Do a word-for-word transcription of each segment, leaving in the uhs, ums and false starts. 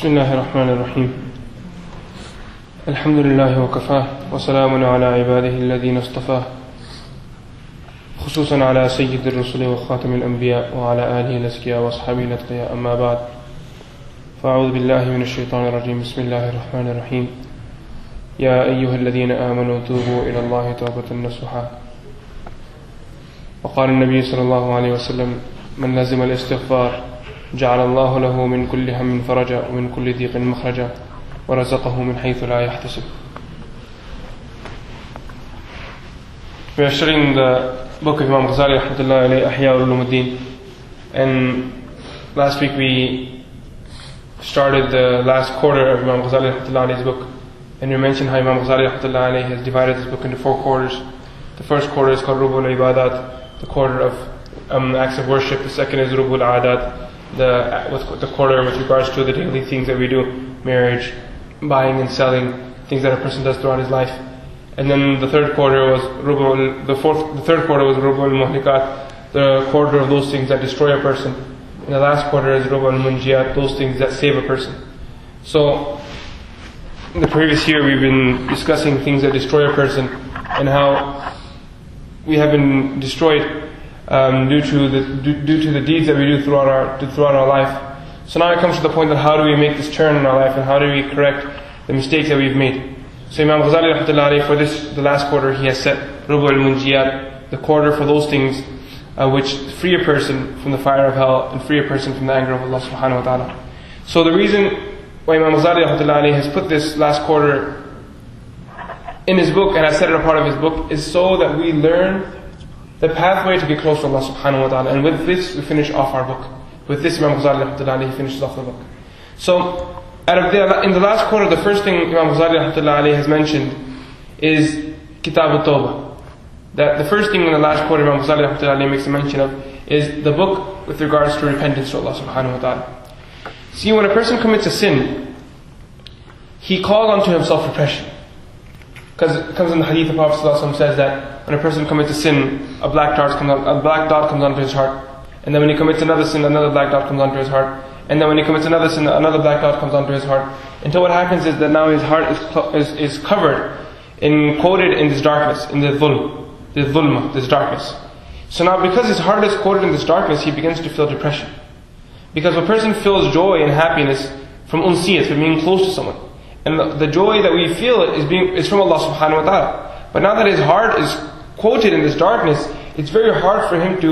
Bismillahir Rahmanir Rahim. Alhamdulillah wa kafa wa salamun ala ibadihi alladhina istafa. Khususan ala Sayyidir Rusuli wa Khatamil Anbiya wa ala alihi al-asqiya wa ashabihi al-atqiya amma ba'd. Fa'udhu billahi minash shaitanir rajim. Bismillahir Rahmanir Rahim. Ya ayyuhalladhina amanu tubu ila Allahi tawbatan nasuha. Wa qala an-nabiy sallallahu alayhi wa sallam man lazima al-istighfar جعل الله له من كل هم فرجا ومن كل ضيق مخرجا ورزقه من حيث لا يحتسب. We are studying the book of Imam Ghazali rahmatullah alayhi, Ihya Ulum al-Din, and last week we started the last quarter of Imam Ghazali rahmatullah alayhi's book, and we mentioned how Imam Ghazali rahmatullah alayhi has divided his book into four quarters. The first quarter is called Rubul ibadat, the quarter of um, acts of worship. The second is Rubul Adat, The, the quarter with regards to the daily things that we do, marriage, buying and selling, things that a person does throughout his life. And then the third quarter was Rubu, the fourth, the third quarter was Rubu al Muhlikat, the quarter of those things that destroy a person. And the last quarter is Rubu al Munjiat, those things that save a person. So, the previous year we've been discussing things that destroy a person and how we have been destroyed Um, due to the due, due to the deeds that we do throughout our throughout our life. So now it comes to the point that how do we make this turn in our life and how do we correct the mistakes that we've made? So Imam Ghazali rahmatullahi alayhi, for this the last quarter he has set Rubul al-Munjiyat, the quarter for those things uh, which free a person from the fire of hell and free a person from the anger of Allah subhanahu wa taala. So the reason why Imam Ghazali rahmatullahi alayhi has put this last quarter in his book and has set it a part of his book is so that we learn the pathway to get close to Allah subhanahu wa ta'ala. And with this, we finish off our book. With this, Imam Ghazali rahmatullahi alayhi finishes off the book. So, out of the, in the last quarter, the first thing Imam Ghazali rahmatullahi alayhi has mentioned is Kitab Toba. That the first thing in the last quarter Imam Ghazali rahmatullahi alayhi makes a mention of is the book with regards to repentance to Allah subhanahu wa ta'ala. See, when a person commits a sin, he calls unto himself repression. Because it comes in the hadith, the Prophet ﷺ says that when a person commits a sin, a black dot comes on, a black dot comes onto his heart, and then when he commits another sin, another black dot comes onto his heart, and then when he commits another sin, another black dot comes onto his heart, until what happens is that now his heart is is, is covered and coated in this darkness, in the dhulm, the dhulma, this darkness. So now, because his heart is coated in this darkness, he begins to feel depression. Because a person feels joy and happiness from unsiyat, from being close to someone, and the, the joy that we feel is being is from Allah Subhanahu wa Taala. But now that his heart is quoted in this darkness, it's very hard for him to,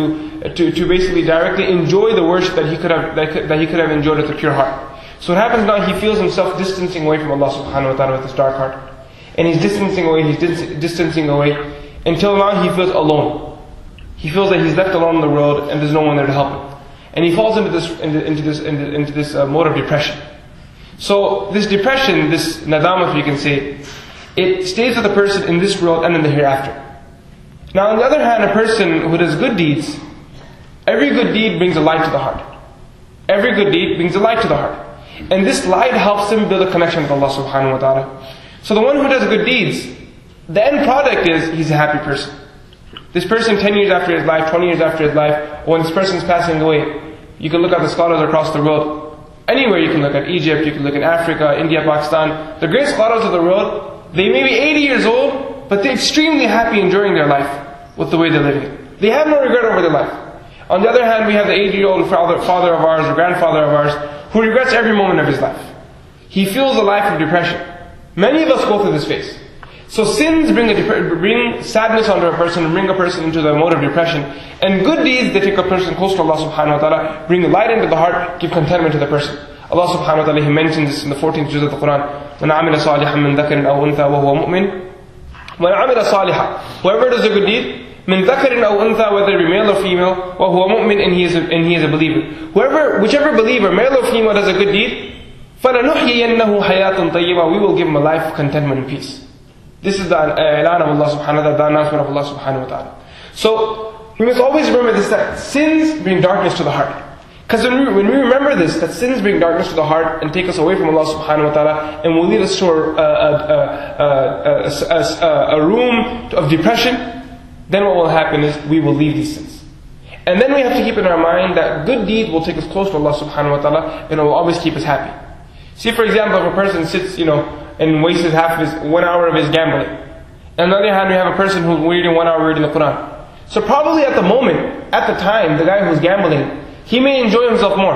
to, to basically directly enjoy the worship that he could have that, could, that he could have enjoyed with a pure heart. So what happens now? He feels himself distancing away from Allah Subhanahu wa Taala with his dark heart, and he's distancing away. He's dis distancing away until now he feels alone. He feels that he's left alone in the world, and there's no one there to help him. And he falls into this into, into this into, into this uh, mode of depression. So this depression, this nadama, if you can say, it stays with the person in this world and in the hereafter. Now, on the other hand, a person who does good deeds, every good deed brings a light to the heart. Every good deed brings a light to the heart. And this light helps him build a connection with Allah subhanahu wa ta'ala. So the one who does good deeds, the end product is he's a happy person. This person ten years after his life, twenty years after his life, when this person's passing away, you can look at the scholars across the world. Anywhere you can look at Egypt, you can look at Africa, India, Pakistan. The great scholars of the world, they may be eighty years old, but they're extremely happy enjoying their life with the way they're living. They have no regret over their life. On the other hand, we have the eighty-year-old father, father of ours, or grandfather of ours, who regrets every moment of his life. He feels a life of depression. Many of us go through this phase. So sins bring, a bring sadness onto a person, and bring a person into the mode of depression. And good deeds, they take a person close to Allah subhanahu wa ta'ala, bring the light into the heart, give contentment to the person. Allah subhanahu wa ta'ala, He mentions this in the fourteenth juz of the Quran. "Man amila salihan min dhakarin aw untha wa huwa mu'min." Whoever does a good deed, whether it be male or female, and he is a, and he is a believer. Whoever, whichever believer, male or female, does a good deed, we will give him a life of contentment and peace. This is the ilan of Allah subhanahu wa ta'ala, the announcement of Allah subhanahu wa ta'ala. So, we must always remember this, that sins bring darkness to the heart. Because when we, when we remember this, that sins bring darkness to the heart and take us away from Allah subhanahu wa ta'ala, and will lead us to a, a, a, a, a, a room of depression, then what will happen is we will leave these sins. And then we have to keep in our mind that good deed will take us close to Allah subhanahu wa ta'ala, and it will always keep us happy. See, for example, if a person sits, you know, and wastes half of his, one hour of his gambling. And on the other hand, we have a person who's reading one hour reading the Quran. So probably at the moment, at the time, the guy who's gambling, he may enjoy himself more.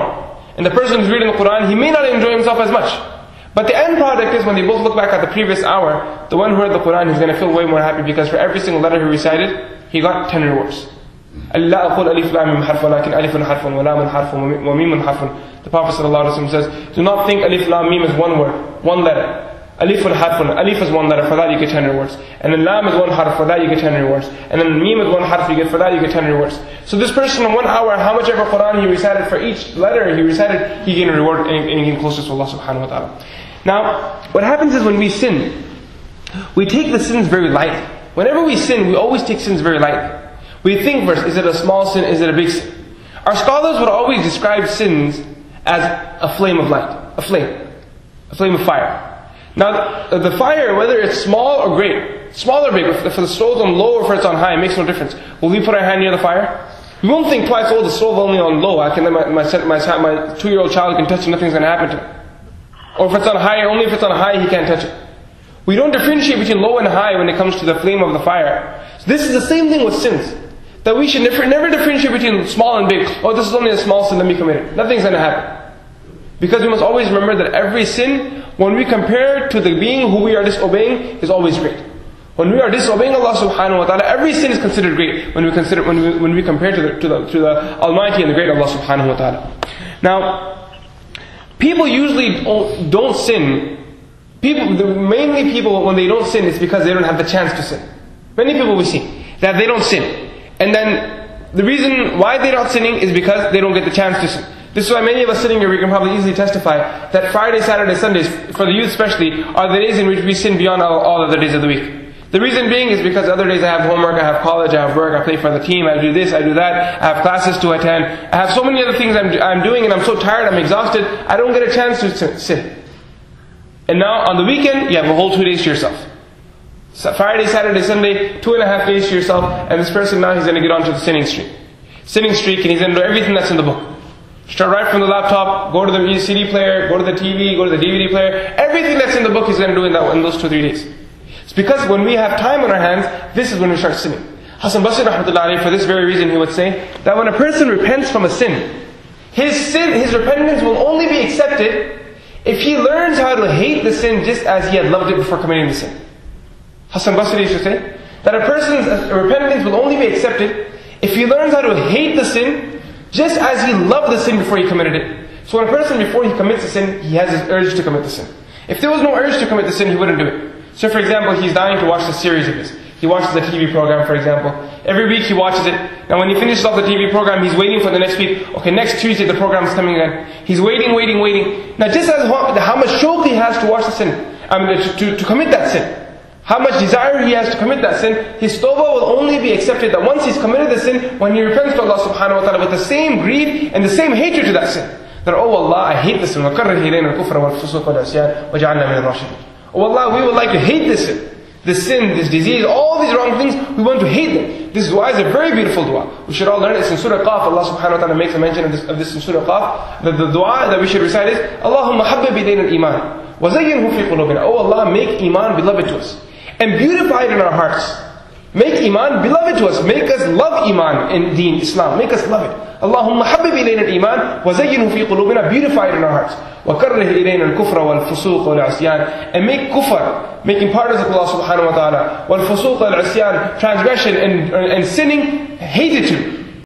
And the person who's reading the Quran, he may not enjoy himself as much. But the end product is when they both look back at the previous hour, the one who read the Quran is going to feel way more happy because for every single letter he recited, he got ten rewards. The Prophet ﷺ says, do not think alif lam mim is one word, one letter. Alif al harfun, alif is one letter, for that you get ten rewards. And then lam is one harf, for that you get ten rewards. And then mim is one harf, you get for that you get ten rewards. So this person in one hour, how much ever Quran he recited, for each letter he recited, he gained a reward and he gained closeness to Allah subhanahu wa ta'ala. Now, what happens is when we sin, we take the sins very light. Whenever we sin, we always take sins very light. We think first, is it a small sin, is it a big sin? Our scholars would always describe sins as a flame of light, a flame, a flame of fire. Now, the fire, whether it's small or great, small or big, if the stove's on low or if it's on high, it makes no difference. Will we put our hand near the fire? We won't think twice, oh, the stove only on low, I can let my, my, my, my two-year-old child can touch it, nothing's going to happen to him. Or if it's on high, only if it's on high, he can't touch it. We don't differentiate between low and high when it comes to the flame of the fire. So this is the same thing with sins. That we should never, never differentiate between small and big. Oh, this is only a small sin, let me commit it. Nothing's going to happen. Because we must always remember that every sin, when we compare it to the being who we are disobeying, is always great. When we are disobeying Allah subhanahu wa ta'ala, every sin is considered great when we consider when we when we compare to the to the to the Almighty and the great Allah subhanahu wa ta'ala. Now, people usually don't, don't sin. People the, mainly people when they don't sin, it's because they don't have the chance to sin. Many people we see that they don't sin. And then the reason why they're not sinning is because they don't get the chance to sin. This is why many of us sitting here, we can probably easily testify that Friday, Saturday, Sundays, for the youth especially, are the days in which we sin beyond all, all other days of the week. The reason being is because other days I have homework, I have college, I have work, I play for the team, I do this, I do that, I have classes to attend, I have so many other things I'm, I'm doing and I'm so tired, I'm exhausted, I don't get a chance to sin. And now on the weekend, you have a whole two days to yourself. So Friday, Saturday, Sunday, two and a half days to yourself, and this person now he's going to get onto the sinning streak. Sinning streak, and he's going to do everything that's in the book. Start right from the laptop, go to the C D player, go to the T V, go to the D V D player. Everything that's in the book is going to do in, that, in those two or three days. It's because when we have time on our hands, this is when we start sinning. Hasan Basri rahmatullahi alayhi, for this very reason, he would say that when a person repents from a sin, his sin, his repentance will only be accepted if he learns how to hate the sin just as he had loved it before committing the sin. Hasan Basri used to say that a person's repentance will only be accepted if he learns how to hate the sin just as he loved the sin before he committed it. So when a person before he commits a sin, he has his urge to commit the sin. If there was no urge to commit the sin, he wouldn't do it. So for example, he's dying to watch a series of this. He watches a T V program, for example. Every week he watches it. Now when he finishes off the T V program, he's waiting for the next week. Okay, next Tuesday the program is coming again. He's waiting, waiting, waiting. Now just as how much shauq he has to watch the sin, I mean to, to, to commit that sin. How much desire he has to commit that sin, his tawbah will only be accepted that once he's committed the sin, when he repents to Allah subhanahu wa ta'ala with the same greed and the same hatred to that sin. That, oh Allah, I hate this sin. Oh Allah, we would like to hate this sin. This sin, this disease, all these wrong things, we want to hate them. This dua is a very beautiful dua. We should all learn it. It's in Surah al Qaf. Allah subhanahu wa ta'ala makes a mention of this, of this in Surah al Qaf. That the dua that we should recite is, Allahumma habib ilayna iman wa zaynu fi qulubina. Oh Allah, make iman beloved to us. And beautify it in our hearts. Make iman beloved to us. Make us love iman in deen, Islam. Make us love it. Allahumma habib ilayna iman wa zayyinhu fi qulubina. Beautify it in our hearts. Wa karrih ilayna al-kufra wal-fusuq wal-asyan. And make kufr, making partners of Allah subhanahu wa ta'ala. Wal-fusuq wal-asyan, transgression and, and sinning, hated to.